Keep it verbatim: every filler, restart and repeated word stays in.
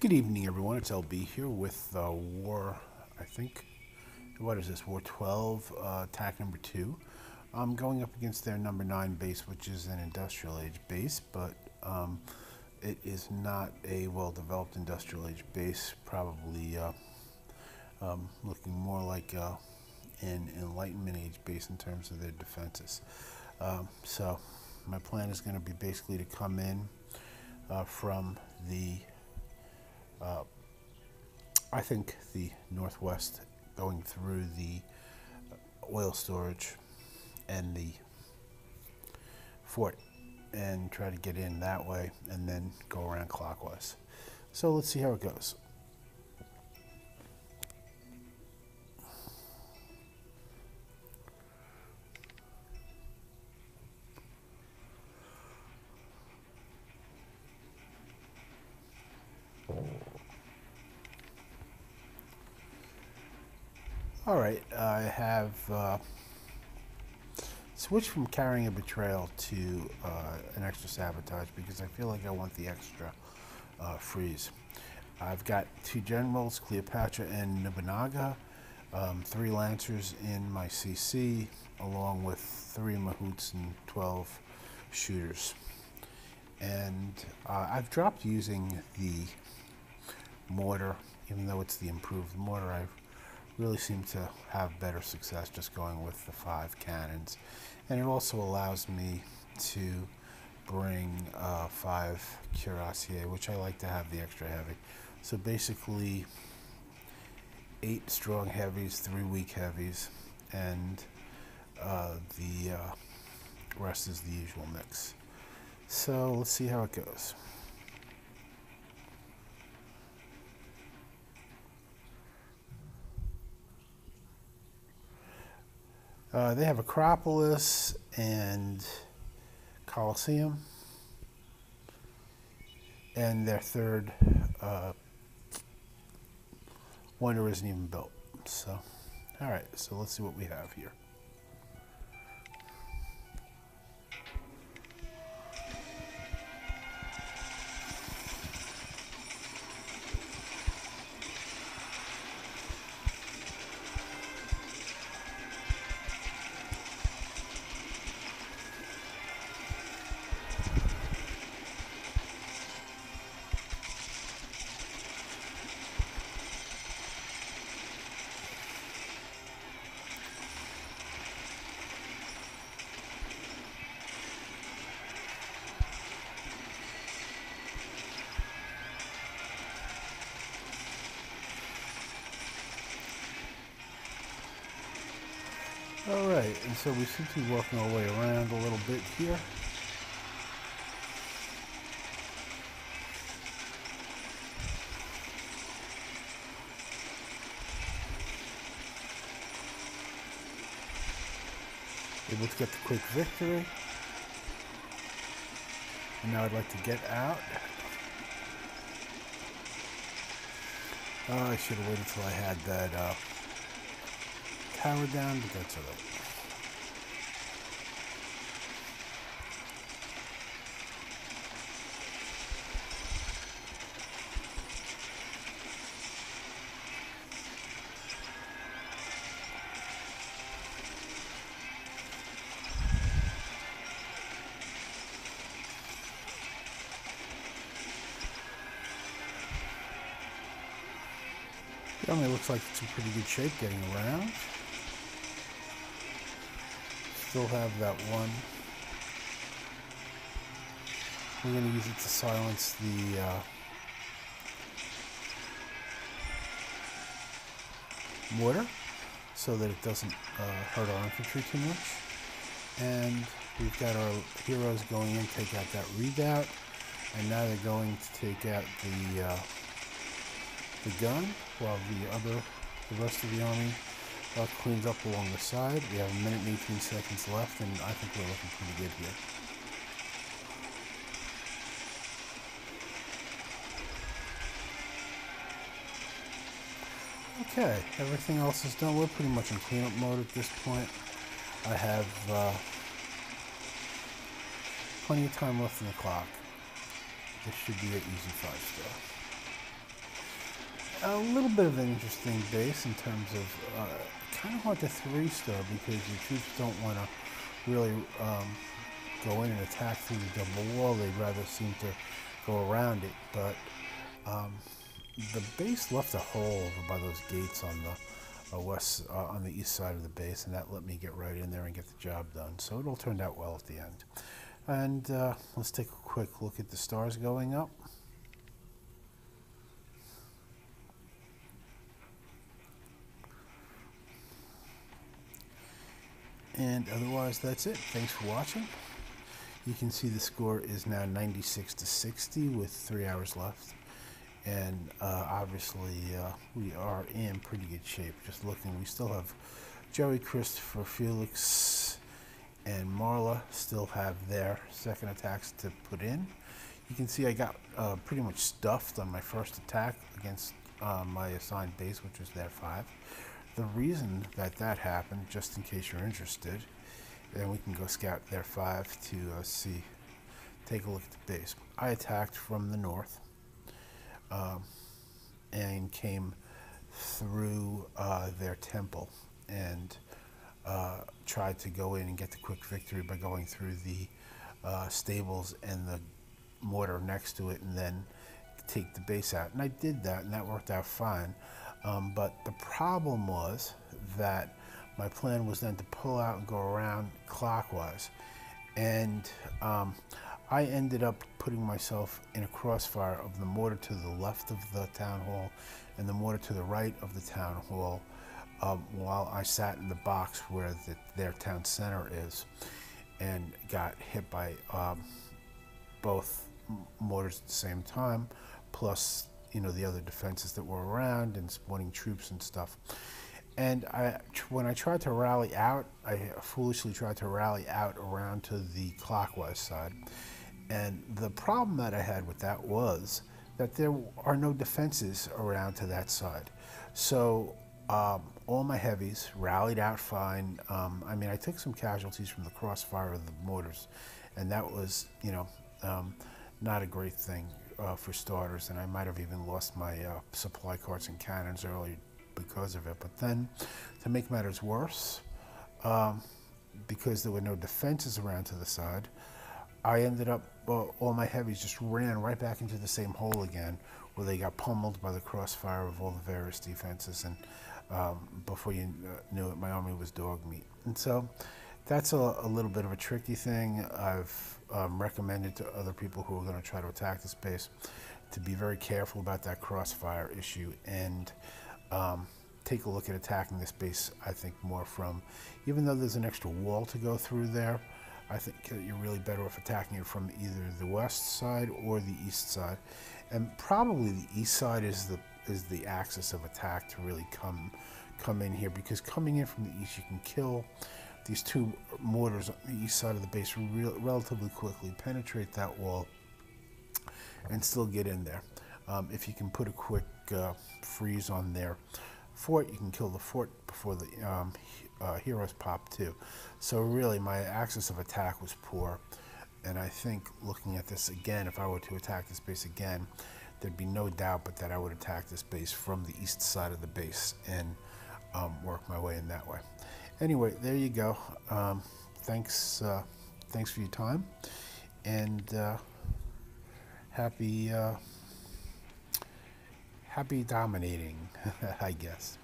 Good evening, everyone. It's L B here with uh, War, I think, what is this, War twelve, uh, attack number two. I'm um, going up against their number nine base, which is an industrial age base, but um, it is not a well-developed industrial age base, probably uh, um, looking more like uh, an enlightenment age base in terms of their defenses. Um, so my plan is going to be basically to come in uh, from the Uh, I think the northwest, going through the oil storage and the fort, and try to get in that way and then go around clockwise. So let's see how it goes. All right, I have uh, switched from carrying a betrayal to uh, an extra sabotage because I feel like I want the extra uh, freeze. I've got two generals, Cleopatra and Nibunaga, um, three lancers in my C C, along with three mahouts and twelve shooters. And uh, I've dropped using the mortar, even though it's the improved mortar. I've really seem to have better success just going with the five cannons, and it also allows me to bring uh, five cuirassiers, which I like to have the extra heavy. So basically eight strong heavies, three weak heavies, and uh, the uh, rest is the usual mix. So let's see how it goes. Uh, they have Acropolis and Colosseum, and their third uh, wonder isn't even built. So, all right, so let's see what we have here. All right, and so we seem to be working our way around a little bit here. Able to get the quick victory. And now I'd like to get out. Oh, I should have waited till I had that Uh, power down, but that's all right. It only looks like it's in pretty good shape getting around. Still have that one. We're going to use it to silence the uh, mortar so that it doesn't uh, hurt our infantry too much. And we've got our heroes going in, take out that redoubt, and now they're going to take out the uh, the gun while the other, the rest of the army Uh, cleans up along the side. We have a minute and eighteen seconds left, and I think we're looking pretty good here. Okay, everything else is done. We're pretty much in cleanup mode at this point. I have uh, plenty of time left in the clock. This should be an easy five star. a little bit of an interesting base in terms of uh, kind of like a three-star, because your troops don't want to really um, go in and attack through the double wall. They'd rather seem to go around it. But um, the base left a hole over by those gates on the uh, west, uh, on the east side of the base, and that let me get right in there and get the job done. So it all turned out well at the end. And uh, let's take a quick look at the stars going up. And otherwise, that's it. Thanks for watching. You can see the score is now ninety-six to sixty with three hours left. And uh, obviously, uh, we are in pretty good shape. Just looking, we still have Joey, Christopher, Felix, and Marla still have their second attacks to put in. You can see I got uh, pretty much stuffed on my first attack against uh, my assigned base, which was their five. The reason that that happened, just in case you're interested, and we can go scout their five to uh, see, take a look at the base. I attacked from the north um, and came through uh, their temple and uh, tried to go in and get the quick victory by going through the uh, stables and the mortar next to it and then take the base out. And I did that, and that worked out fine. Um, but the problem was that my plan was then to pull out and go around clockwise. And um, I ended up putting myself in a crossfire of the mortar to the left of the town hall and the mortar to the right of the town hall um, while I sat in the box where the, their town center is, and got hit by um, both mortars at the same time, plus you know, the other defenses that were around and spawning troops and stuff. And I, when I tried to rally out, I foolishly tried to rally out around to the clockwise side. And the problem that I had with that was that there are no defenses around to that side. So um, all my heavies rallied out fine. Um, I mean, I took some casualties from the crossfire of the mortars, and that was, you know, um, not a great thing. Uh, for starters, and I might have even lost my uh, supply carts and cannons earlier because of it. But then, to make matters worse, um, because there were no defenses around to the side, I ended up, uh, all my heavies just ran right back into the same hole again, where they got pummeled by the crossfire of all the various defenses, and um, before you knew it, my army was dog meat. And so, that's a, a little bit of a tricky thing. I've um, recommended to other people who are going to try to attack this base to be very careful about that crossfire issue, and um, take a look at attacking this base, I think, more from, even though there's an extra wall to go through there, I think you're really better off attacking it from either the west side or the east side. And probably the east side is the, is the axis of attack to really come, come in here, because coming in from the east, you can kill these two mortars on the east side of the base re relatively quickly, penetrate that wall, and still get in there. Um, if you can put a quick uh, freeze on their fort, you can kill the fort before the um, uh, heroes pop too. So really, my axis of attack was poor, and I think looking at this again, if I were to attack this base again, there'd be no doubt but that I would attack this base from the east side of the base and um, work my way in that way. Anyway, there you go. Um, thanks, uh, thanks for your time, and uh, happy, uh, happy dominating, I guess.